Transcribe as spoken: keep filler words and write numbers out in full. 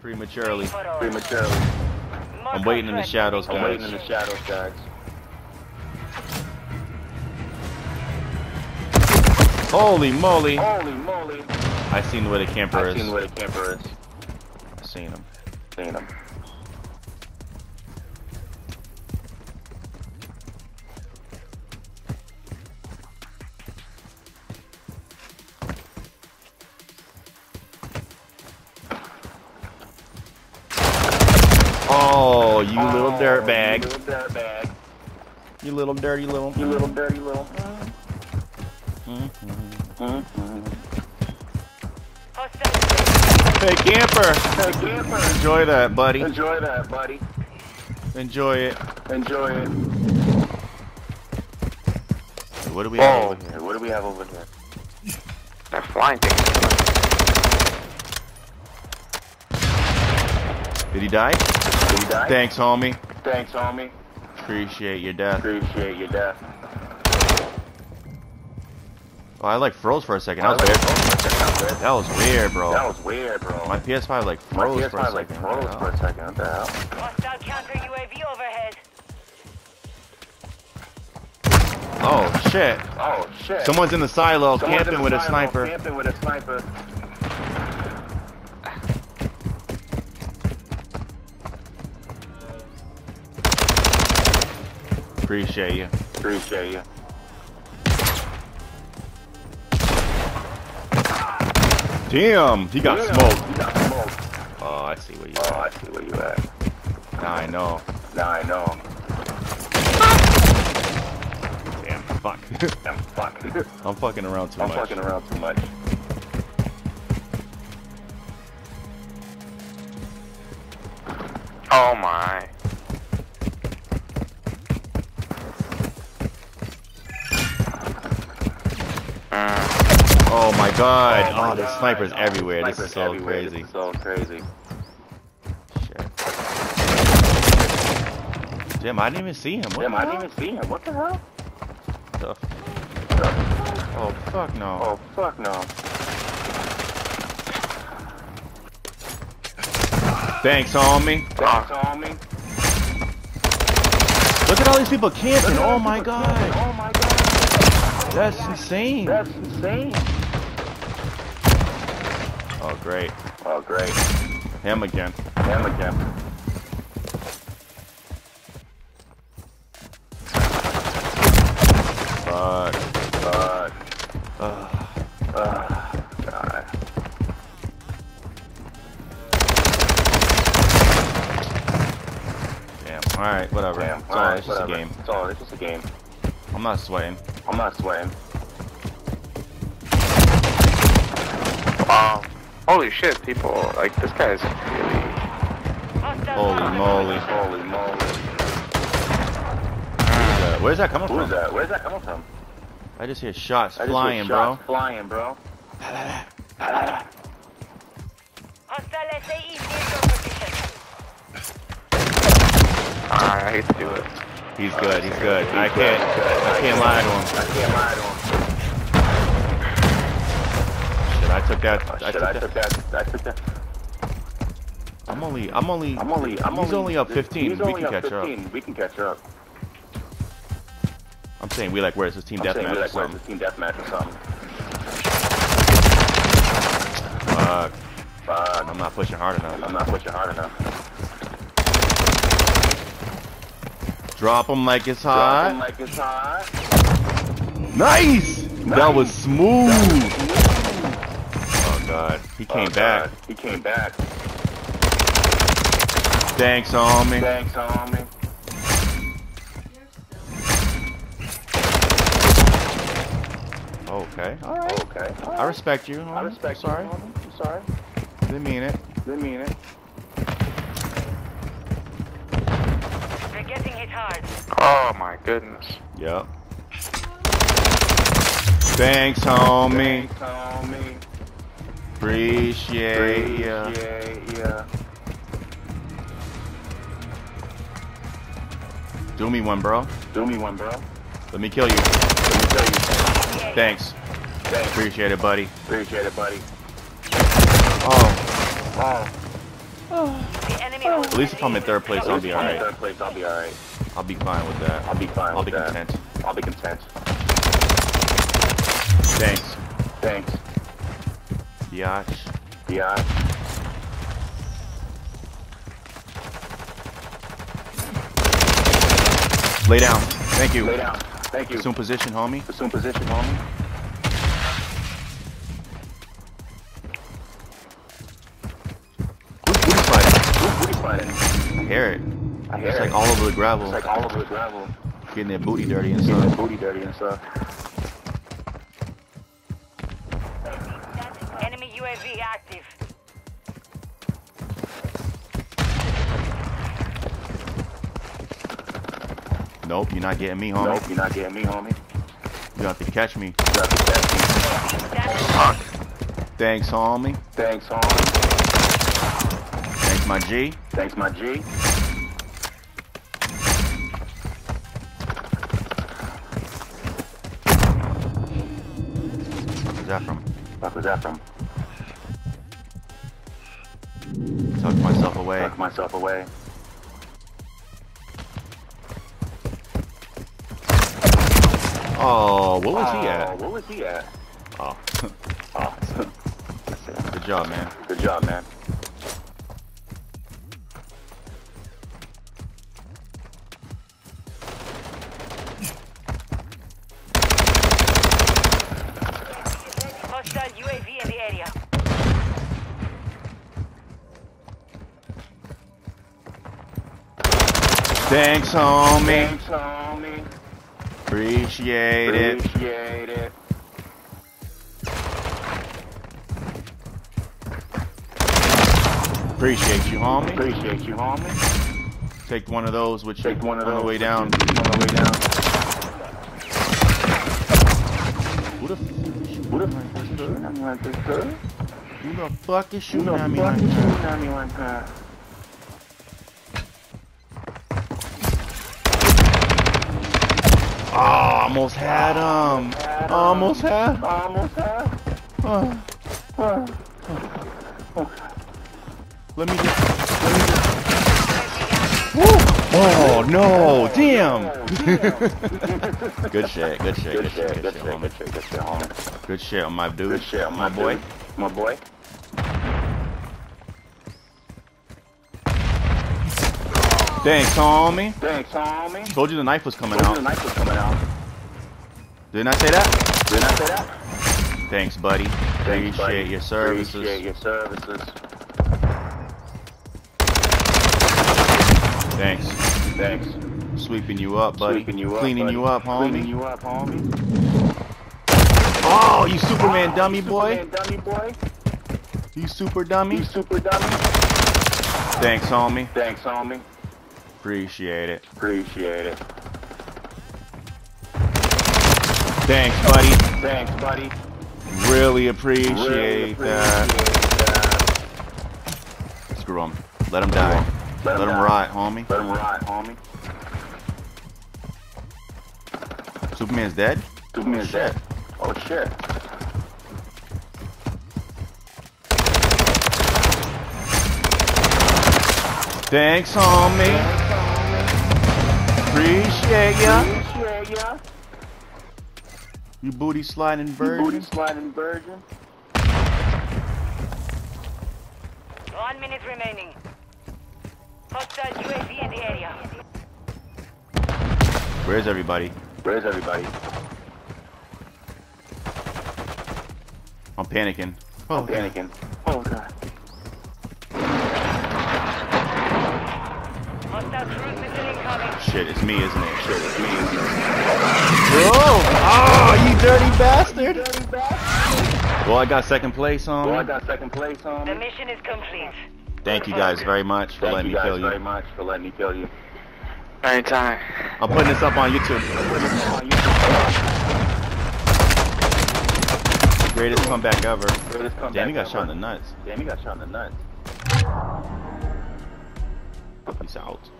Prematurely. Prematurely. I'm waiting in the shadows, guys. I'm waiting in the shadows, guys. Holy moly! Holy moly! I seen where the camper is. I seen where the camper is. I seen him. Seen him. Oh, you oh, little dirtbag. You little dirtbag. You little dirty little. You little dirty little. Mm-hmm. Mm-hmm. Hey, camper. Hey, camper. Enjoy that, buddy. Enjoy that, buddy. Enjoy it. Enjoy it. Hey, what do we oh, have over here? What do we have over here? That flying thing. Did he die? Did he die? Thanks, homie. Thanks, homie. Appreciate your death. Appreciate your death. Oh, I like froze for a second. That was weird. That was weird, bro. That was weird, bro. My P S five like froze for a second. My P S five like froze for a second. What the hell? Hostile counter U A V overhead. Oh shit. Oh shit. Someone's in the silo camping with a sniper. Camping with a sniper. Appreciate you. Appreciate you. Damn, he got yeah, smoked. He got smoked. Oh, I see where you at. Oh, I see where you at. Now I know. Now I know. Damn, fuck. Damn, fuck. I'm fucking around too I'm much. I'm fucking around too much. Oh my. Oh my god, oh, oh there's snipers oh, everywhere. Snipers this is so everywhere. crazy. This is so crazy. Shit. Jim, I didn't even see him. What Jim, I didn't even see him. What the hell? Tough. Tough. Oh fuck no. Oh fuck no. Thanks, homie. Thanks, homie. Look at all these people camping. Oh my god. Oh my god. That's insane. That's insane. Oh great. Oh great. Him again. Him again. Fuck. Fuck. Ugh. Ugh. God. Damn. Alright, whatever. Damn. It's all right, it's just whatever. a game. It's all right, it's just a game. I'm not sweating. I'm not sweating. Wow. Holy shit, people, like, this guy's really... Holy moly. Holy moly. Uh, where's that coming Who's from? That? Where's that coming from? I just hear shots I flying, just hear shots bro. flying, bro. Ah, I hate to do it. He's good, he's good. He's I, can't, good. I, can't I can't lie to him. I can't lie to him. I took that. Oh, I, took I, that. Took that. I took that. I'm only. I'm only. I'm only. I'm he's only up fifteen. He's we only can up catch fifteen. up. We can catch up. I'm saying we like where's this team deathmatch like, or, death or something. Fuck. Fuck. I'm not pushing hard enough. I'm not pushing hard enough. Drop him like it's hot. Drop him like it's hot. Nice. nice. That was smooth. That was smooth. God. He came oh, back. God. He came back. Thanks, homie. Thanks, homie. Okay. All right. Okay. All right. I respect you. Homie. I respect I'm sorry. you. Homie. I'm sorry. Didn't mean it. Didn't mean it. They're getting hit hard. Oh my goodness. Yep. Thanks, homie. Thanks, homie. Appreciate, Appreciate ya. ya. Do me one, bro. Do me one, bro. Let me kill you. Let me kill you. Thanks. Thanks. Appreciate it, buddy. Appreciate it, buddy. Oh. Oh. At least if I'm in third place, I'll be alright. At least if I'm in third place, I'll be alright. I'll be fine with that. I'll be fine with that. I'll be content. I'll be content. Thanks. Thanks. Biatch. Biatch. Lay down. Thank you. Lay down. Thank you. Assume position, homie. Assume position, homie. Who's booty sliding? Who's booty sliding? I hear it. I hear it's it. It's like all over the gravel. It's like all over the gravel. Getting their booty dirty and stuff. Getting their booty dirty and stuff. Enemy U A V active. Nope, you're not getting me, homie. Nope, you're not getting me, homie. You have to catch me. You have to catch me. Fuck. Thanks, homie. Thanks, homie. Thanks, my G. Thanks, my G. Where's that from? Fuck, where's that from? Tuck myself away. Tuck myself away. Oh, what was oh, he at? What was he at? Oh. Oh. That's it. Good job, man. Good job, man. Hostile U A V in the area. Thanks, homie. Thanks, homie. Appreciate it. Appreciate it. Appreciate you, homie. Appreciate you, homie. Take one of those, which take one of on those the way down. On the way down. Who the who the fuck is shooting at me like this, sir? Who the fuck is shooting at me like that? Oh, almost had him. Almost had. Almost had. Uh, uh, uh. Let me just. Let me just. Woo. Oh no! Damn. Good shit. Good shit. Good shit. Good shit. Good shit. Good shit. Good shit. Good shit. Good shit. Good shit, my dude. Good shit, my boy. My boy. Thanks, homie. Thanks, homie. Told you the knife was coming Told out. Told you the knife was coming out. Didn't I say that? Didn't I say that? Thanks, buddy. Thanks, Appreciate buddy. your services. Appreciate your services. Thanks. Thanks. Sweeping you up, buddy. Sweeping you up, Cleaning buddy. you up, homie. Cleaning you up, homie. Oh, you Superman oh, dummy you boy. Superman dummy boy. You super dummy. You super dummy. Thanks, homie. Thanks, homie. Appreciate it. Appreciate it. Thanks, buddy. Thanks, buddy. Really appreciate, really appreciate that. that. Screw him. Let him die. Let him, Let him die. rot, homie. Let him rot, homie. Superman's dead? Superman's oh, dead. Shit. Oh, shit. Thanks, homie. Appreciate ya. Appreciate ya. You booty sliding virgin. You booty sliding virgin. One minute remaining. Hostile U A V in the area. Where's everybody? Where's everybody? I'm panicking. Oh, I'm panicking. Oh god. Hostile cruise missile incoming. Shit, it's me, isn't it? Shit, it's me, isn't it? Bro! Oh, you dirty bastard! You dirty bastard! Well, I got second place on me. Well, I got second place on me. The mission is complete. Thank you guys very much for Thank letting me kill you. Thank you guys very much for letting me kill you. Anytime. I'm putting this up on YouTube. I'm putting this up on YouTube. Greatest comeback ever. Greatest comeback Damn, he got ever. shot in the nuts. Damn, he got shot in the nuts. Peace out.